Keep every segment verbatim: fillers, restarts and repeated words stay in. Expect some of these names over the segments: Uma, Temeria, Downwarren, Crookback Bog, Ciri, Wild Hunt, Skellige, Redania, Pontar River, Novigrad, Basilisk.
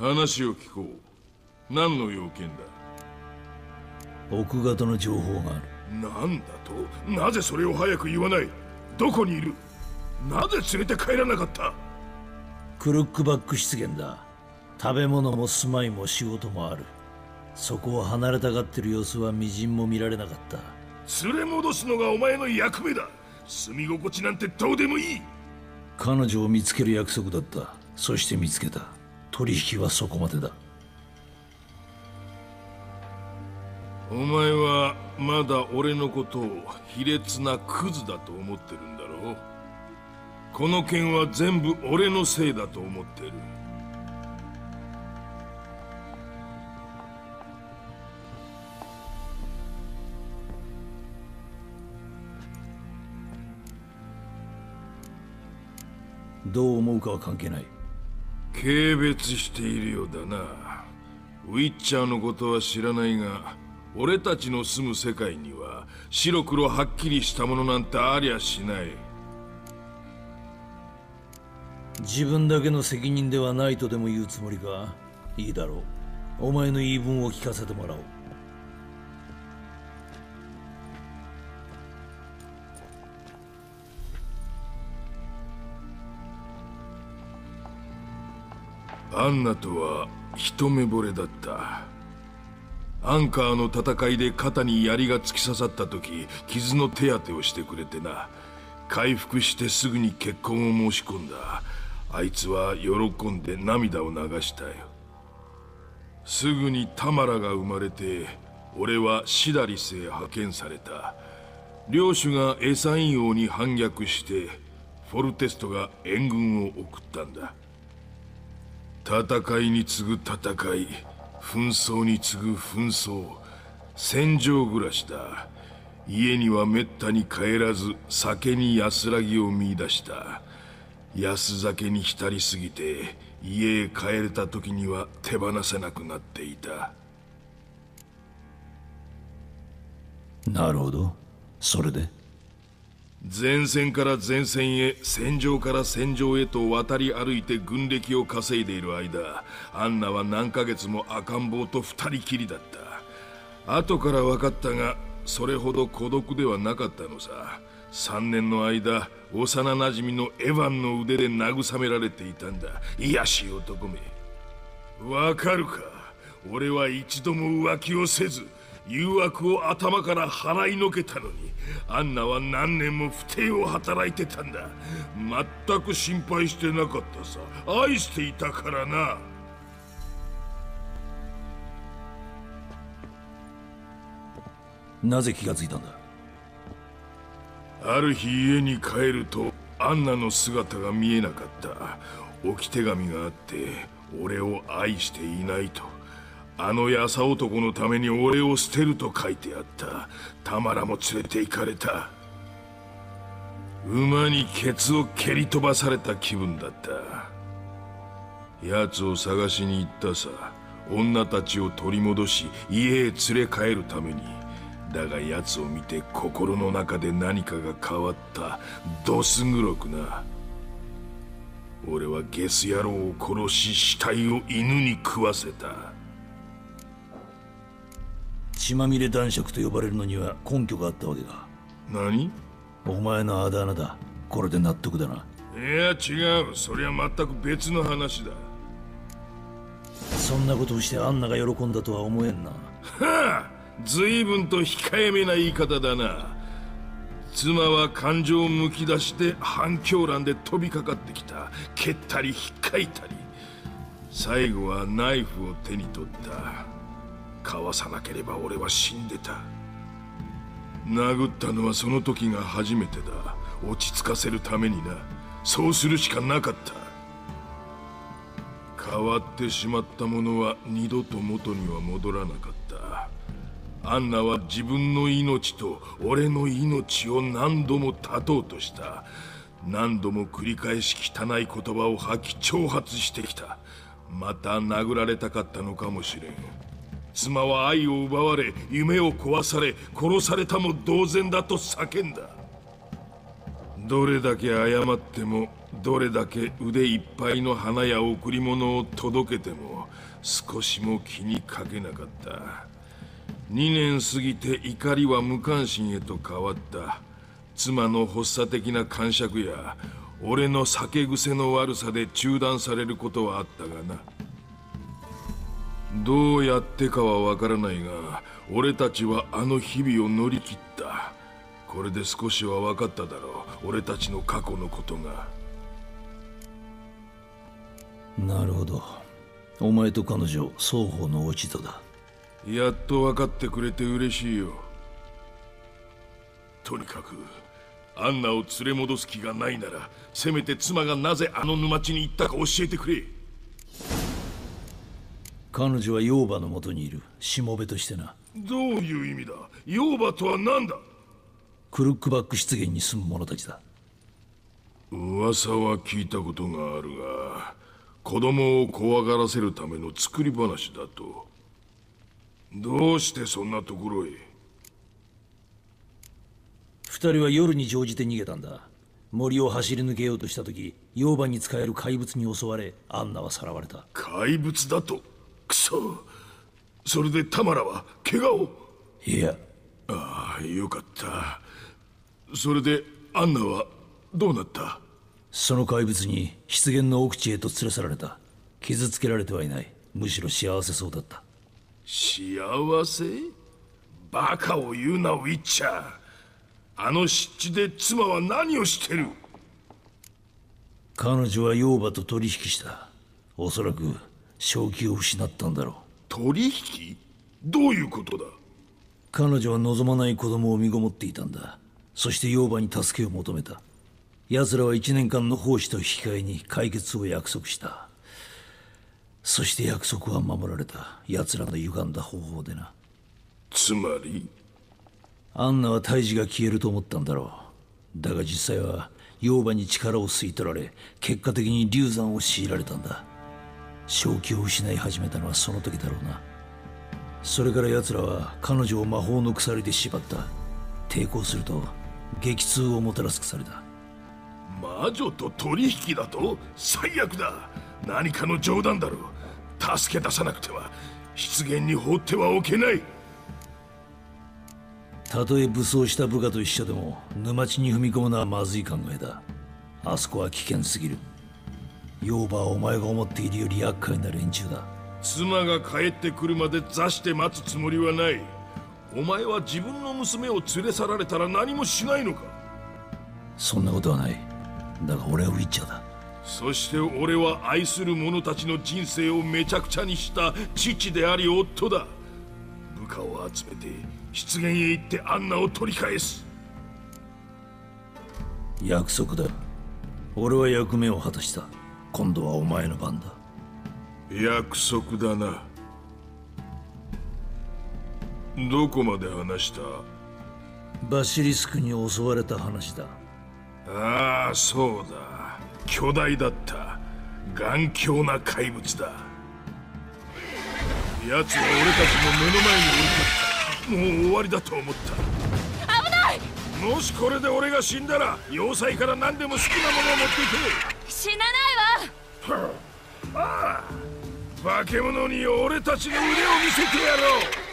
話を聞こう。何の用件だ？奥方の情報がある。なんだと？なぜそれを早く言わない？どこにいる？なぜ連れて帰らなかった？クルックバック湿原だ。食べ物も住まいも仕事もある。そこを離れたがってる様子はみじんも見られなかった。連れ戻すのがお前の役目だ。住み心地なんてどうでもいい。彼女を見つける約束だった。そして見つけた。取引はそこまでだ。お前はまだ俺のことを卑劣なクズだと思ってるんだろう。この件は全部俺のせいだと思ってる。どう思うかは関係ない。軽蔑しているようだな。ウィッチャーのことは知らないが、俺たちの住む世界には白黒はっきりしたものなんてありゃしない。自分だけの責任ではないとでも言うつもりか。いいだろう、お前の言い分を聞かせてもらおう。アンナとは一目惚れだった。アンカーの戦いで肩に槍が突き刺さった時、傷の手当てをしてくれてな。回復してすぐに結婚を申し込んだ。あいつは喜んで涙を流したよ。すぐにタマラが生まれて、俺はシダリスへ派遣された。領主がエサイン王に反逆して、フォルテストが援軍を送ったんだ。戦いに次ぐ戦い、紛争に次ぐ紛争、戦場暮らしだ。家にはめったに帰らず、酒に安らぎを見出した。安酒に浸りすぎて、家へ帰れた時には手放せなくなっていた。なるほど。それで前線から前線へ、戦場から戦場へと渡り歩いて軍歴を稼いでいる間、アンナは何ヶ月も赤ん坊と二人きりだった。後から分かったが、それほど孤独ではなかったのさ。さんねんの間、幼なじみのエヴァンの腕で慰められていたんだ。いやしい男め。わかるか？俺は一度も浮気をせず、誘惑を頭から払いのけたのに、アンナは何年も不貞を働いてたんだ。全く心配してなかったさ。愛していたからな。なぜ気がついたんだ？ある日家に帰ると、アンナの姿が見えなかった。置き手紙があって、俺を愛していないと。あの優男のために俺を捨てると書いてあった。タマラも連れて行かれた。馬にケツを蹴り飛ばされた気分だった。奴を探しに行ったさ。女たちを取り戻し、家へ連れ帰るために。だが奴を見て、心の中で何かが変わった。どす黒くな。俺はゲス野郎を殺し、死体を犬に食わせた。血まみれ男爵と呼ばれるのには根拠があったわけだ。何？お前のあだ名だ。これで納得だな。いや違う、それは全く別の話だ。そんなことをしてアンナが喜んだとは思えんな。はあ、随分と控えめな言い方だな。妻は感情をむき出して反響欄で飛びかかってきた。蹴ったり引っかいたり、最後はナイフを手に取った。かわさなければ俺は死んでた。殴ったのはその時が初めてだ。落ち着かせるためにな。そうするしかなかった。変わってしまったものは二度と元には戻らなかった。アンナは自分の命と俺の命を何度も絶とうとした。何度も繰り返し汚い言葉を吐き、挑発してきた。また殴られたかったのかもしれん。妻は愛を奪われ、夢を壊され、殺されたも同然だと叫んだ。どれだけ謝っても、どれだけ腕いっぱいの花や贈り物を届けても、少しも気にかけなかった。にねん過ぎて怒りは無関心へと変わった。妻の発作的な癇癪や、俺の酒癖の悪さで中断されることはあったがな。どうやってかはわからないが、俺たちはあの日々を乗り切った。これで少しは分かっただろう、俺たちの過去のことが。なるほど。お前と彼女、双方の落ち度だ。やっと分かってくれて嬉しいよ。とにかく、アンナを連れ戻す気がないなら、せめて妻がなぜあの沼地に行ったか教えてくれ。彼女は妖婆のもとにいる、しもべとしてな。どういう意味だ？妖婆とは何だ？クルックバック湿原に住む者たちだ。噂は聞いたことがあるが、子供を怖がらせるための作り話だと。どうしてそんなところへ？二人は夜に乗じて逃げたんだ。森を走り抜けようとした時、妖婆に仕える怪物に襲われ、アンナはさらわれた。怪物だと？くそ。それでタマラは怪我を？いや。ああ、よかった。それでアンナはどうなった？その怪物に湿原の奥地へと連れ去られた。傷つけられてはいない。むしろ幸せそうだった。幸せ？バカを言うな、ウィッチャー。あの湿地で妻は何をしてる？彼女は妖婆と取引した。おそらく正気を失ったんだろう。取引？どういうことだ？彼女は望まない子供を身ごもっていたんだ。そして妖婆に助けを求めた。奴らはいちねんかんの奉仕と引き換えに解決を約束した。そして約束は守られた。奴らの歪んだ方法でな。つまり？アンナは胎児が消えると思ったんだろう。だが実際は妖婆に力を吸い取られ、結果的に流産を強いられたんだ。正気を失い始めたのはその時だろうな。それから奴らは彼女を魔法の鎖で縛った。抵抗すると激痛をもたらす鎖だ。魔女と取引だと？最悪だ。何かの冗談だろう。助け出さなくては、湿原に放ってはおけない。たとえ武装した部下と一緒でも、沼地に踏み込むのはまずい考えだ。あそこは危険すぎる。妖婆はお前が思っているより厄介な連中だ。妻が帰ってくるまで座して待つつもりはない。お前は自分の娘を連れ去られたら何もしないのか？そんなことはない。だが俺はウィッチャーだ。そして俺は愛する者たちの人生をめちゃくちゃにした父であり夫だ。部下を集めて湿原へ行ってアンナを取り返す。約束だ。俺は役目を果たした。今度はお前の番だ。約束だな。どこまで話した？バシリスクに襲われた話だ。ああ、そうだ。巨大だった。頑強な怪物だ。奴は俺たちの目の前に降り立った。もう終わりだと思った。危ない！もしこれで俺が死んだら、要塞から何でも好きなものを持っていけ。死なないわ。ああ。化け物に俺たちの腕を見せてやろう。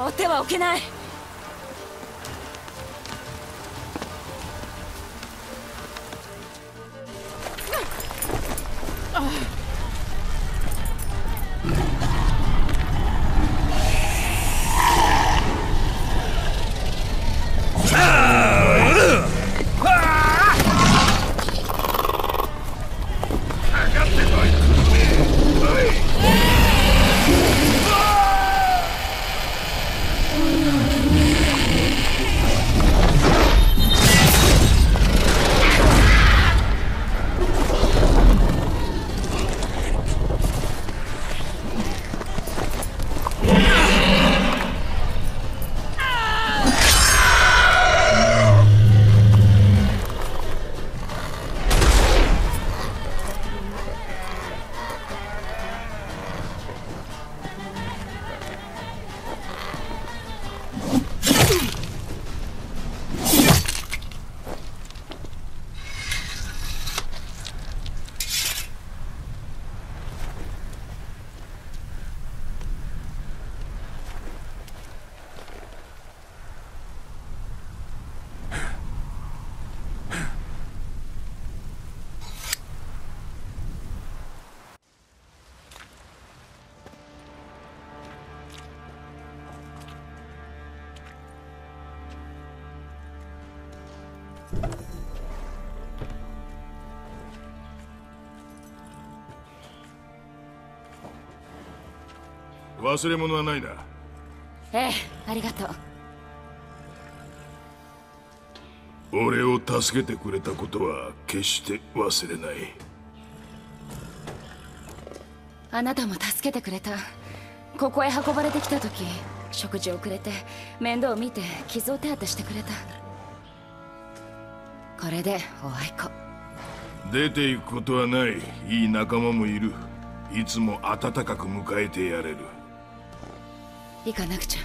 放ってはおけない。忘れ物はないな。ええ、ありがとう。俺を助けてくれたことは決して忘れない。あなたも助けてくれた。ここへ運ばれてきた時、食事をくれて、面倒を見て、傷を手当てしてくれた。これでおあいこ。出ていくことはない。いい仲間もいる。いつも温かく迎えてやれる。行かなくちゃ。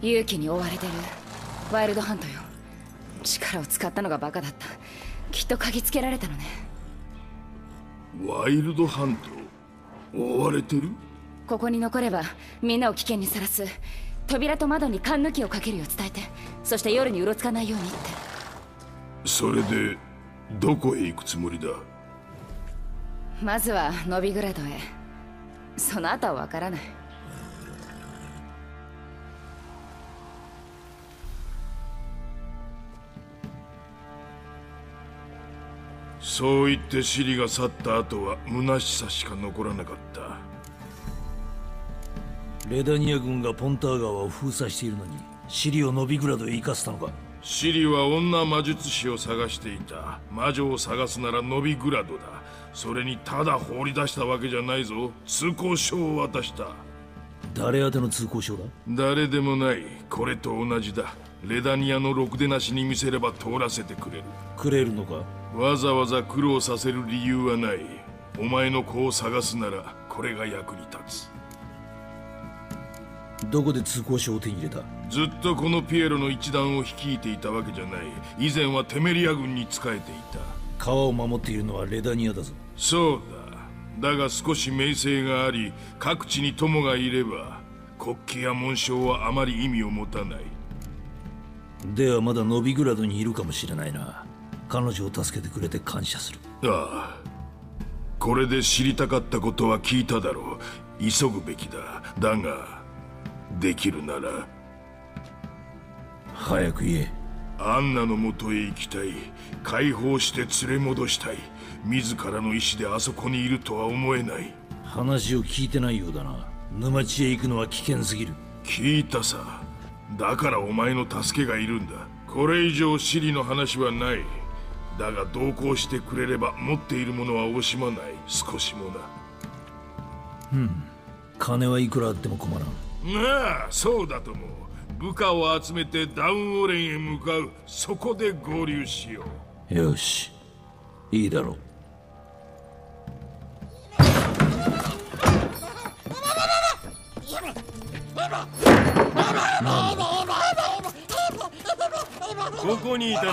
勇気に追われてるワイルドハントよ。力を使ったのがバカだった。きっと嗅ぎつけられたのね。ワイルドハント、追われてる。ここに残ればみんなを危険にさらす。扉と窓にカンヌキをかけるよう伝えて、そして夜にうろつかないようにって。それでどこへ行くつもりだ。まずはノビグラドへ。その後はわからない。そう言ってシリが去った後は虚しさしか残らなかった。レダニア軍がポンター川を封鎖しているのにシリをノビグラドへ行かせたのか。シリは女魔術師を探していた。魔女を探すならノビグラドだ。それにただ放り出したわけじゃないぞ。通行証を渡した。誰宛ての通行証だ。誰でもない。これと同じだ。レダニアのろくでなしに見せれば通らせてくれる。くれるのか。わざわざ苦労させる理由はない。お前の子を探すならこれが役に立つ。どこで通行証を手に入れた。ずっとこのピエロの一団を率いていたわけじゃない。以前はテメリア軍に仕えていた。川を守っているのはレダニアだぞ。そうだ。だが少し名声があり、各地に友がいれば国旗や紋章はあまり意味を持たない。ではまだノビグラドにいるかもしれないな。彼女を助けてくれて感謝する。ああ、これで知りたかったことは聞いただろう。急ぐべきだ。だができるなら早く言え。アンナのもとへ行きたい。解放して連れ戻したい。自らの意志であそこにいるとは思えない。話を聞いてないようだな。沼地へ行くのは危険すぎる。聞いたさ。だからお前の助けがいるんだ。これ以上シリの話はない。だが同行してくれれば持っているものは惜しまない。少しもな。うん、金はいくらあっても困らん。ああ、そうだと思う。部下を集めてダウンオレンへ向かう。そこで合流しよう。よし、いいだろう。ここにいたな。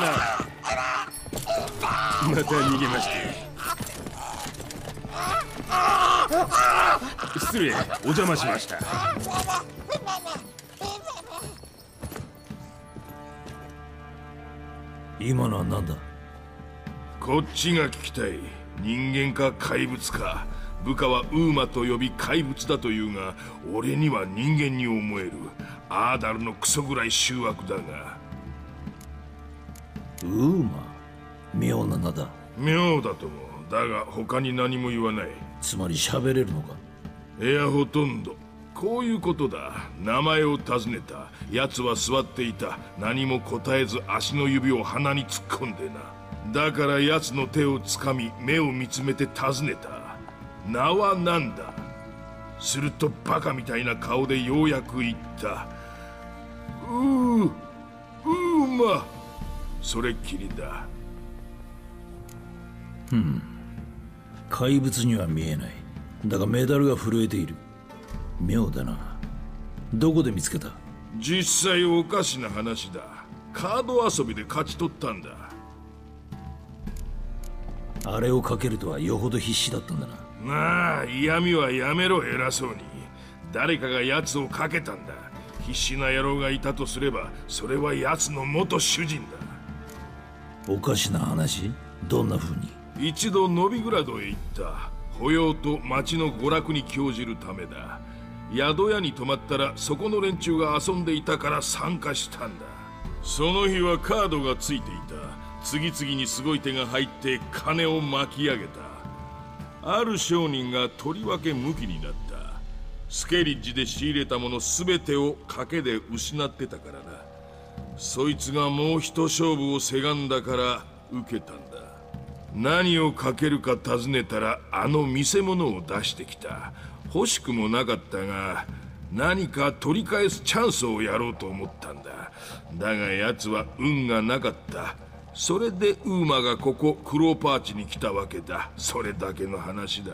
また逃げました。失礼。お邪魔しました。今のは何だ？こっちが聞きたい。人間か怪物か。部下はウーマと呼び怪物だというが、俺には人間に思える。アーダルのクソぐらい醜悪だが。ウーマ、妙な名だ。妙だとも。だが他に何も言わない。つまり喋れるのか？いや、ほとんど。こういうことだ。名前を尋ねた。奴は座っていた。何も答えず足の指を鼻に突っ込んでな。だから奴の手をつかみ、目を見つめて尋ねた。名は何だ？するとバカみたいな顔でようやく言った。うーうーま。それっきりだ。うん、怪物には見えない。だがメダルが震えている。妙だな。どこで見つけた？実際おかしな話だ。カード遊びで勝ち取ったんだ。あれをかけるとはよほど必死だったんだな。まあ、嫌味はやめろ。偉そうに。誰かが奴をかけたんだ。必死な野郎がいたとすれば、それは奴の元主人だ。おかしな話？どんな風に？一度ノビグラドへ行った。保養と町の娯楽に興じるためだ。宿屋に泊まったら、そこの連中が遊んでいたから参加したんだ。その日はカードがついていた。次々にすごい手が入って金を巻き上げた。ある商人がとりわけ無気になった。スケリッジで仕入れたもの全てを賭けで失ってたからな。そいつがもう一勝負をせがんだから受けたんだ。何を賭けるか尋ねたら、あの見せ物を出してきた。欲しくもなかったが、何か取り返すチャンスをやろうと思ったんだ。だが奴は運がなかった。それでウーマがここクローパーチに来たわけだ。それだけの話だ。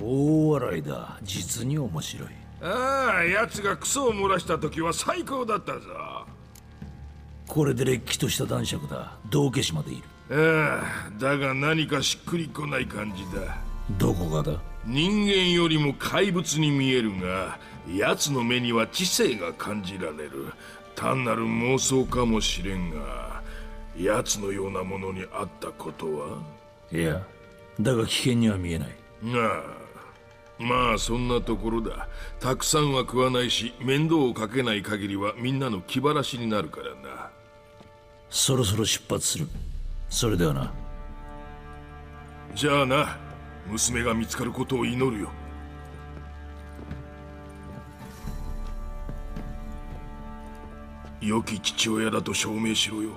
大笑いだ。実に面白い。ああ、奴がクソを漏らした時は最高だったぞ。これでれっきとした男爵だ。道化師までいる。ああ、だが何かしっくりこない感じだ。どこがだ？人間よりも怪物に見えるが、奴の目には知性が感じられる。単なる妄想かもしれんが、奴のようなものにあったことは？いや、だが危険には見えない。ああ、まあそんなところだ。たくさんは食わないし、面倒をかけない限りはみんなの気晴らしになるからな。そろそろ出発する。それではな。じゃあな、娘が見つかることを祈るよ。良き父親だと証明しろよ。